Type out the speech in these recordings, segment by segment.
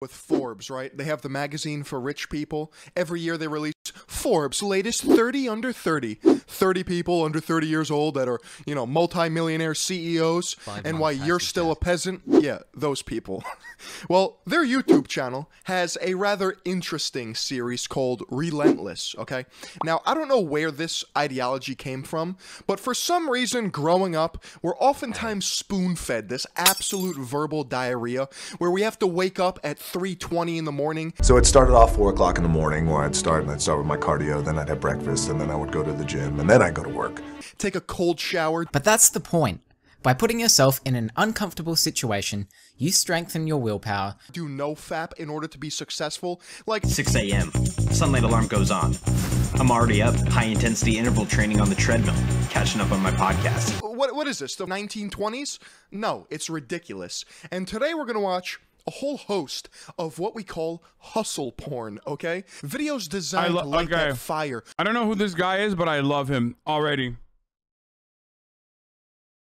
with Forbes, right? They have the magazine for rich people. Every year they release Forbes latest 30 under 30. 30 people under 30 years old that are, you know, multi-millionaire CEOs. And why you're still a peasant. Yeah, those people. Well, their YouTube channel has a rather interesting series called Relentless, okay? Now, I don't know where this ideology came from, but for some reason, growing up, we're oftentimes spoon-fed this absolute verbal diarrhea where we have to wake up at 3:20 in the morning. So it started off 4 o'clock in the morning where I'd start with my cardio, then I'd have breakfast, and then I would go to the gym, and then I'd go to work. Take a cold shower. But that's the point. By putting yourself in an uncomfortable situation, you strengthen your willpower. Do no fap in order to be successful, like 6 a.m. Sunlight alarm goes on. I'm already up, high-intensity interval training on the treadmill, catching up on my podcast. What is this, the 1920s? No, it's ridiculous. And today we're gonna watch a whole host of what we call hustle porn, okay? Videos designed like that fire. I don't know who this guy is, but I love him already.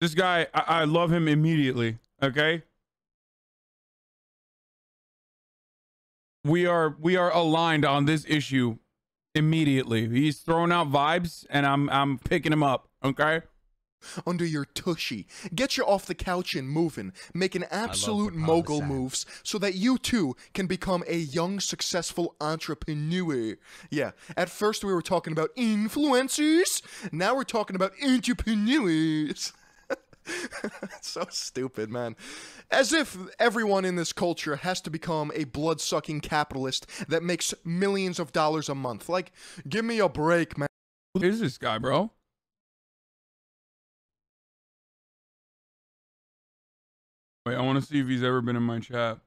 This guy, I love him immediately, okay? We are aligned on this issue immediately. He's throwing out vibes, and I'm picking him up, okay? Under your tushy. Get you off the couch and moving, making absolute mogul moves so that you too can become a young successful entrepreneur. Yeah, at first we were talking about influencers, now we're talking about entrepreneurs. So stupid, man. As if everyone in this culture has to become a blood-sucking capitalist that makes millions of dollars a month. Like, give me a break, man. Who is this guy, bro? Wait, I want to see if he's ever been in my chat.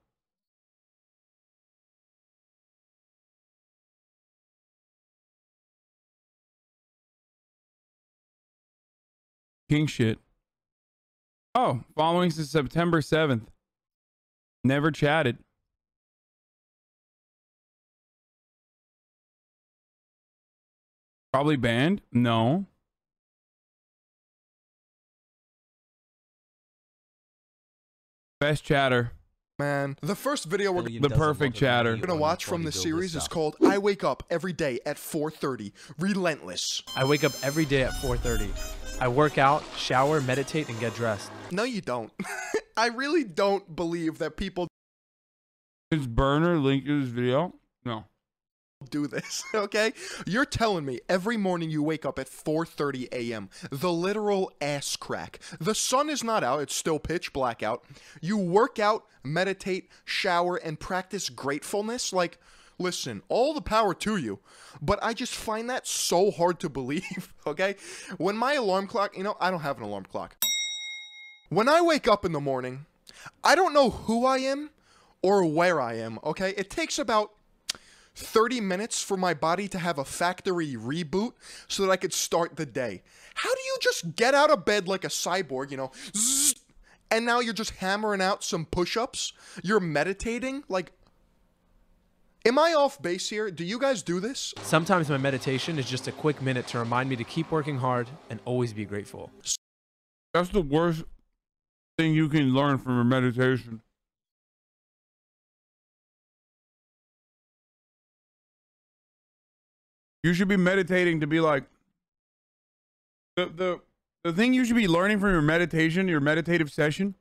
King shit. Oh, following since September 7th. Never chatted. Probably banned? No. Best chatter, man. The first video we're the perfect chatter we're gonna watch from the series is called "I Wake Up Every Day at 4:30." Relentless. I wake up every day at 4:30. I work out, shower, meditate, and get dressed. No, you don't. I really don't believe that people. Is burner linked to this video? No. Do this, okay? You're telling me every morning you wake up at 4:30 a.m. The literal ass crack. The sun is not out. It's still pitch black out. You work out, meditate, shower, and practice gratefulness. Like, listen, all the power to you, but I just find that so hard to believe, okay? When my alarm clock, you know, I don't have an alarm clock. When I wake up in the morning, I don't know who I am or where I am, okay? It takes about 30 minutes for my body to have a factory reboot so that I could start the day. How do you just get out of bed like a cyborg, you know, zzz, and now you're just hammering out some push-ups? You're meditating? Like, am I off base here? Do you guys do this? Sometimes my meditation is just a quick minute to remind me to keep working hard and always be grateful. That's the worst thing you can learn from a meditation. You should be meditating to be like, the thing you should be learning from your meditation, your meditative session,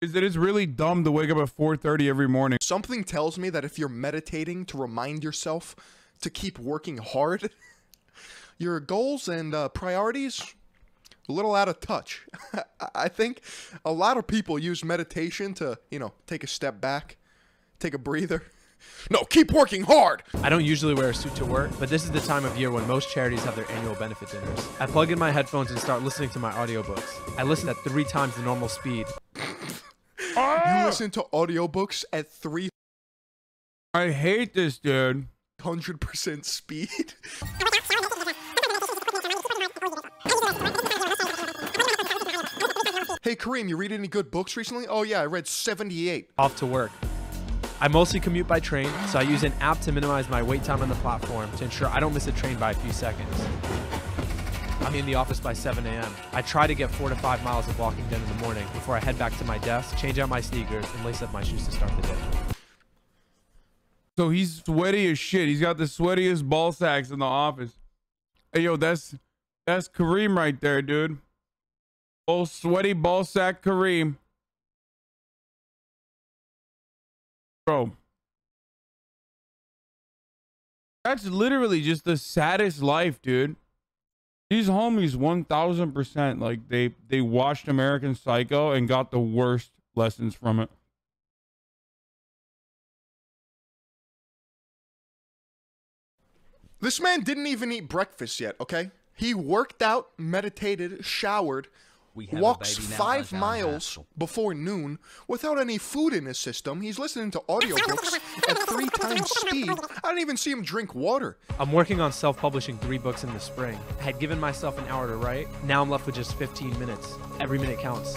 is that it's really dumb to wake up at 4:30 every morning. Something tells me that if you're meditating to remind yourself to keep working hard, your goals and priorities, a little out of touch. I think a lot of people use meditation to, you know, take a step back, take a breather. No, keep working hard! I don't usually wear a suit to work, but this is the time of year when most charities have their annual benefit dinners. I plug in my headphones and start listening to my audiobooks. I listen at 3 times the normal speed. You listen to audiobooks at 3... I hate this, dude. 100% speed. Hey, Kareem, you read any good books recently? Oh, yeah, I read 78. Off to work. I mostly commute by train, so I use an app to minimize my wait time on the platform to ensure I don't miss a train by a few seconds. I'm in the office by 7 a.m. I try to get 4 to 5 miles of walking done in the morning before I head back to my desk, change out my sneakers, and lace up my shoes to start the day. So he's sweaty as shit. He's got the sweatiest ball sacks in the office. Hey, yo, that's Kareem right there, dude. Old sweaty ball sack Kareem. Bro. That's literally just the saddest life, dude. These homies 1000%, like they watched American Psycho and got the worst lessons from it. This man didn't even eat breakfast yet, okay? He worked out, meditated, showered, walks 5 miles before noon without any food in his system. He's listening to audiobooks at 3 times speed. I don't even see him drink water. I'm working on self-publishing 3 books in the spring. I had given myself an hour to write. Now I'm left with just 15 minutes. Every minute counts.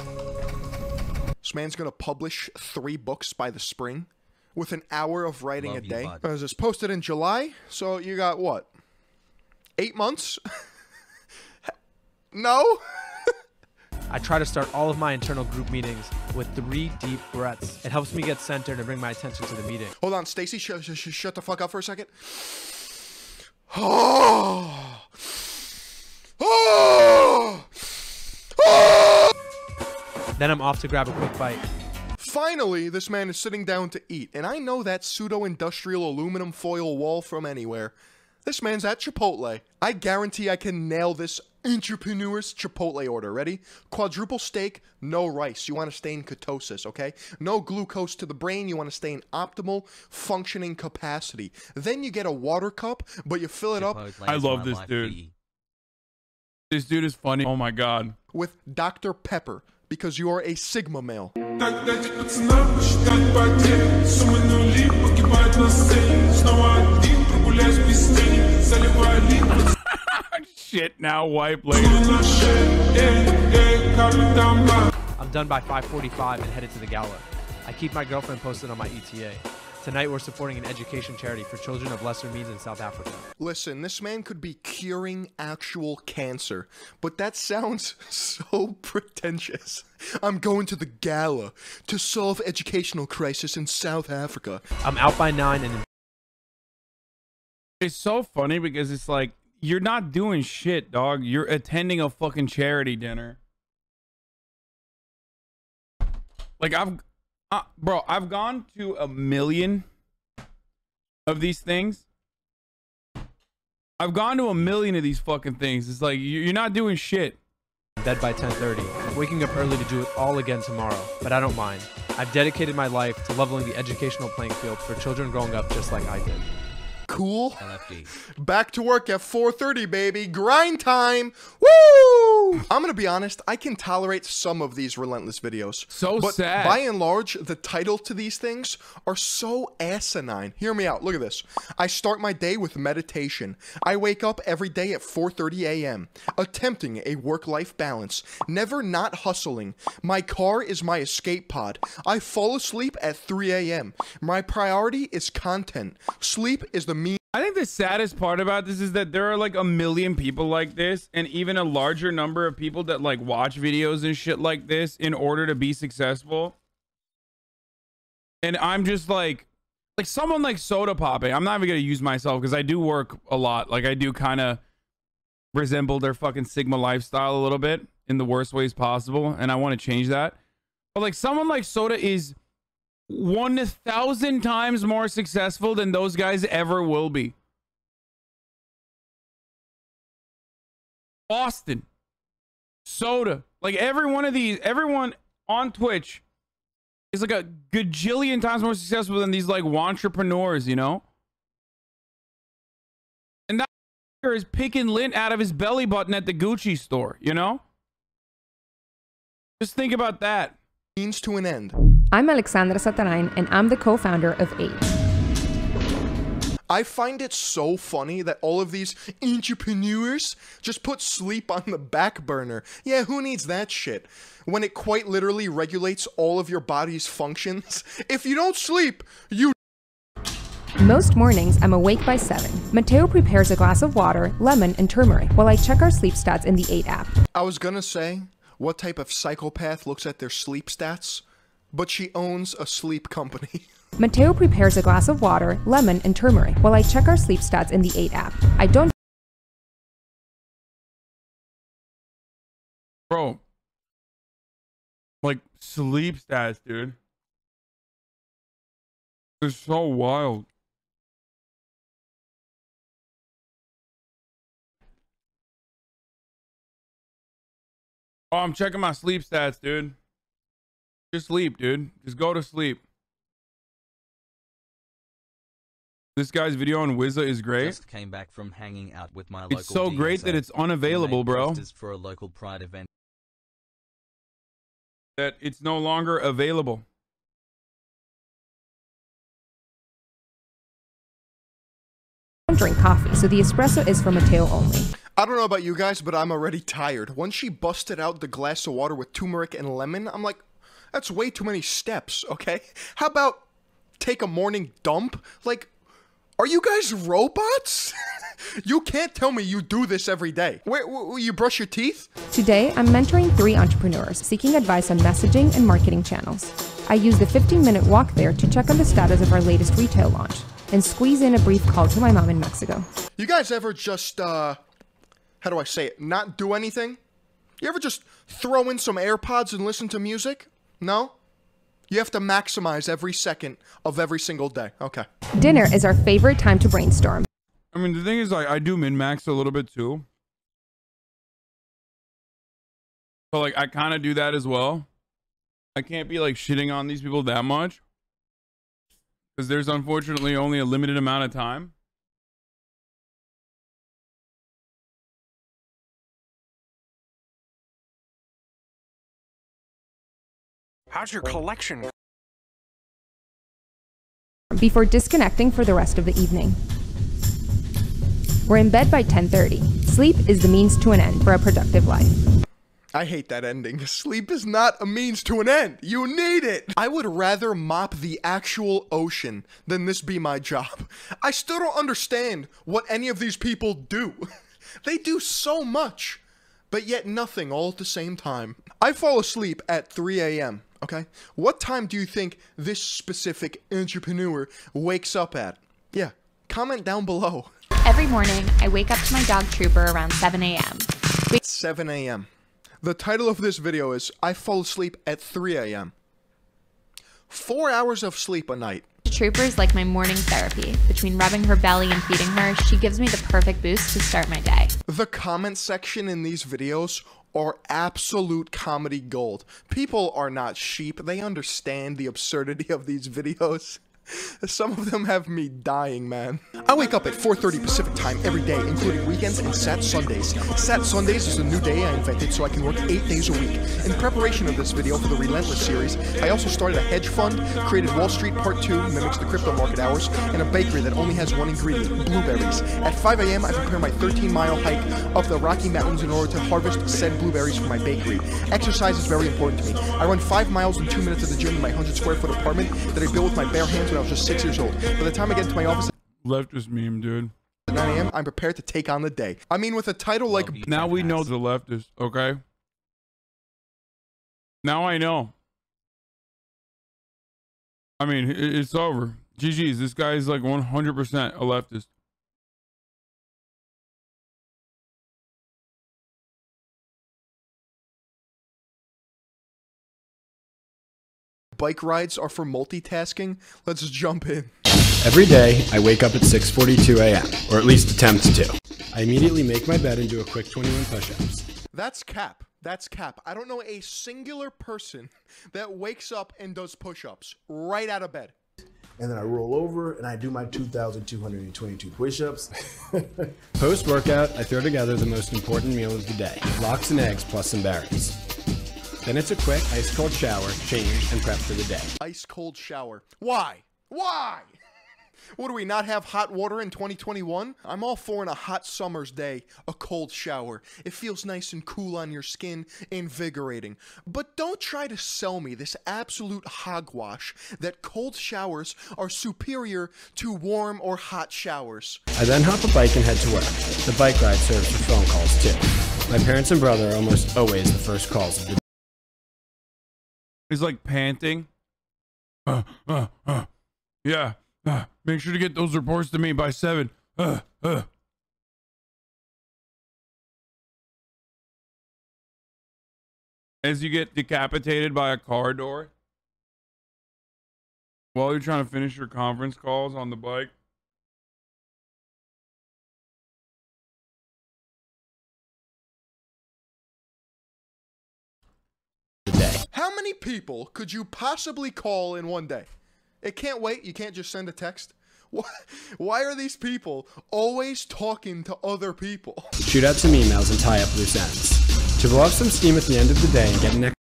This man's gonna publish 3 books by the spring? With an hour of writing a day. As it's posted in July, so you got what? 8 months? No? I try to start all of my internal group meetings with 3 deep breaths. It helps me get centered and bring my attention to the meeting. Hold on, Stacy, shut the fuck up for a second. Oh! Oh! Oh! Then I'm off to grab a quick bite. Finally, this man is sitting down to eat, and I know that pseudo-industrial aluminum foil wall from anywhere. This man's at Chipotle. I guarantee I can nail this entrepreneur's Chipotle order. Ready? Quadruple steak, no rice. You want to stay in ketosis, okay? No glucose to the brain. You want to stay in optimal functioning capacity. Then you get a water cup, but you fill it up. I love this dude. This dude is funny. Oh my God. With Dr. Pepper, because you are a Sigma male. Shit, now wipe later. I'm done by 5:45 and headed to the gala. I keep my girlfriend posted on my ETA. Tonight we're supporting an education charity for children of lesser means in South Africa. Listen, this man could be curing actual cancer, but that sounds so pretentious. I'm going to the gala to solve educational crisis in South Africa. I'm out by 9 and... It's so funny because it's like, you're not doing shit, dog. You're attending a fucking charity dinner. Like, bro, I've gone to 1,000,000 of these things. I've gone to 1,000,000 of these fucking things. It's like, you're not doing shit. I'm dead by 10:30. Waking up early to do it all again tomorrow, but I don't mind. I've dedicated my life to leveling the educational playing field for children growing up just like I did. Cool. LFD. Back to work at 4:30, baby. Grind time. Woo! I'm gonna be honest, I can tolerate some of these relentless videos. So but sad. By and large, the title to these things are so asinine. Hear me out. Look at this. I start my day with meditation. I wake up every day at 4:30 a.m. attempting a work-life balance. Never not hustling. My car is my escape pod. I fall asleep at 3 a.m. My priority is content. Sleep is the I think the saddest part about this is that there are like 1,000,000 people like this, and even a larger number of people that like watch videos and shit like this in order to be successful. And I'm just like someone like Soda Poppy. I'm not even gonna use myself because I do work a lot. Like I do kind of resemble their fucking Sigma lifestyle a little bit in the worst ways possible, and I want to change that. But like someone like Soda is 1,000 times more successful than those guys ever will be. Austin, Soda, like every one of these, everyone on Twitch is like a gajillion times more successful than these like wantrepreneurs, you know? And that is picking lint out of his belly button at the Gucci store, you know? Just think about that. Means to an end. I'm Alexandra Zatarain, and I'm the co-founder of 8. I find it so funny that all of these entrepreneurs just put sleep on the back burner. Yeah, who needs that shit? When it quite literally regulates all of your body's functions. If you don't sleep, you... Most mornings, I'm awake by 7. Matteo prepares a glass of water, lemon, and turmeric, while I check our sleep stats in the 8 app. I was gonna say, what type of psychopath looks at their sleep stats? But she owns a sleep company. Matteo prepares a glass of water, lemon, and turmeric while I check our sleep stats in the 8 app. I don't... Bro. Like, sleep stats, dude. They're so wild. Oh, I'm checking my sleep stats, dude. Just sleep, dude. Just go to sleep. This guy's video on Wizza is great. Just came back from hanging out with my local. It's so DSO. Great that it's unavailable, bro. For a local pride event. That it's no longer available. I don't drink coffee, so the espresso is for Matteo only. I don't know about you guys, but I'm already tired. Once she busted out the glass of water with turmeric and lemon, I'm like, that's way too many steps, okay? How about take a morning dump? Like, are you guys robots? You can't tell me you do this every day. Wait, you brush your teeth? Today, I'm mentoring 3 entrepreneurs seeking advice on messaging and marketing channels. I use the 15-minute walk there to check on the status of our latest retail launch and squeeze in a brief call to my mom in Mexico. You guys ever just, how do I say it? Not do anything? You ever just throw in some AirPods and listen to music? No? You have to maximize every second of every single day. Okay. Dinner is our favorite time to brainstorm. I mean, the thing is, like, I do min-max a little bit too. But, like, I kind of do that as well. I can't be, like, shitting on these people that much. Because there's unfortunately only a limited amount of time. How's your collection? Before disconnecting for the rest of the evening. We're in bed by 10:30. Sleep is the means to an end for a productive life. I hate that ending. Sleep is not a means to an end. You need it. I would rather mop the actual ocean than this be my job. I still don't understand what any of these people do. They do so much, but yet nothing all at the same time. I fall asleep at 3 a.m. Okay, what time do you think this specific entrepreneur wakes up at? Yeah, comment down below. Every morning, I wake up to my dog Trooper around 7 a.m. 7 a.m. The title of this video is, I fall asleep at 3 a.m. 4 hours of sleep a night. Trooper is like my morning therapy. Between rubbing her belly and feeding her, she gives me the perfect boost to start my day. The comment section in these videos are absolute comedy gold. People are not sheep. They understand the absurdity of these videos. Some of them have me dying, man. I wake up at 4:30 Pacific time every day, including weekends and Sat Sundays. Sat Sundays is a new day I invented so I can work 8 days a week. In preparation of this video for the Relentless series, I also started a hedge fund, created Wall Street Part 2, mimics the crypto market hours, and a bakery that only has one ingredient, blueberries. At 5 a.m., I prepare my 13-mile hike up the Rocky Mountains in order to harvest said blueberries for my bakery. Exercise is very important to me. I run 5 miles in 2 minutes at the gym in my 100-square-foot apartment that I built with my bare hands when I was just 6 years old. By the time I get into my office... Leftist meme, dude. At 9 a.m., I'm prepared to take on the day. I mean, with a title like... Now we know the leftist, okay? Now I know. I mean, it's over. GG's, this guy is like 100% a leftist. Bike rides are for multitasking. Let's jump in. Every day, I wake up at 6:42 a.m., or at least attempt to. I immediately make my bed and do a quick 21 push-ups. That's cap. That's cap. I don't know a singular person that wakes up and does push-ups right out of bed. And then I roll over and I do my 2,222 push-ups. Post-workout, I throw together the most important meal of the day. Lox and eggs plus some berries. Then it's a quick ice-cold shower, change, and prep for the day. Ice-cold shower. Why? Why? What, do we not have hot water in 2021? I'm all for in a hot summer's day, a cold shower. It feels nice and cool on your skin, invigorating. But don't try to sell me this absolute hogwash that cold showers are superior to warm or hot showers. I then hop a bike and head to work. The bike ride serves for phone calls too. My parents and brother are almost always the first calls of the day. He's like panting. Yeah. Make sure to get those reports to me by 7. As you get decapitated by a car door while you're trying to finish your conference calls on the bike. Today. How many people could you possibly call in one day? It can't wait. You can't just send a text. Why are these people always talking to other people? Shoot out some emails and tie up loose ends. To blow up some steam at the end of the day and get next.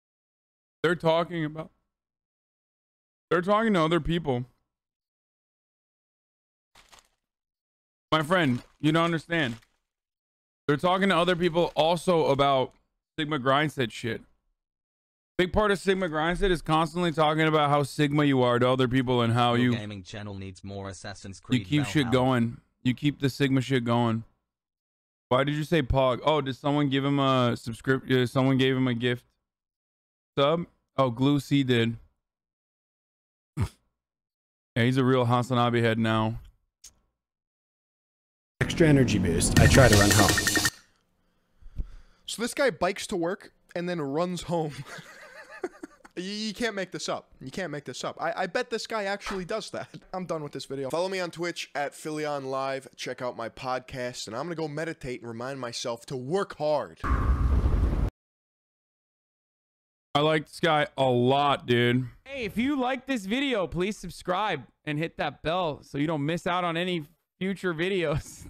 They're talking to other people. My friend, you don't understand. They're talking to other people also about Sigma Grindset shit. Big part of Sigma Grindset is constantly talking about how Sigma you are to other people and how you gaming channel needs more Assassin's Creed. You keep shit going. You keep the Sigma shit going. Why did you say Pog? Oh, did someone give him a subscription? Someone gave him a gift sub? Oh, Glue C did. Yeah, he's a real Hasanabe head now. Extra energy boost. I try to run home. So this guy bikes to work and then runs home. You can't make this up. You can't make this up. I bet this guy actually does that. I'm done with this video. Follow me on Twitch at philion live. Check out my podcast, and I'm gonna go meditate and remind myself to work hard. I like this guy a lot, dude. Hey, if you like this video, please subscribe and hit that bell so you don't miss out on any future videos.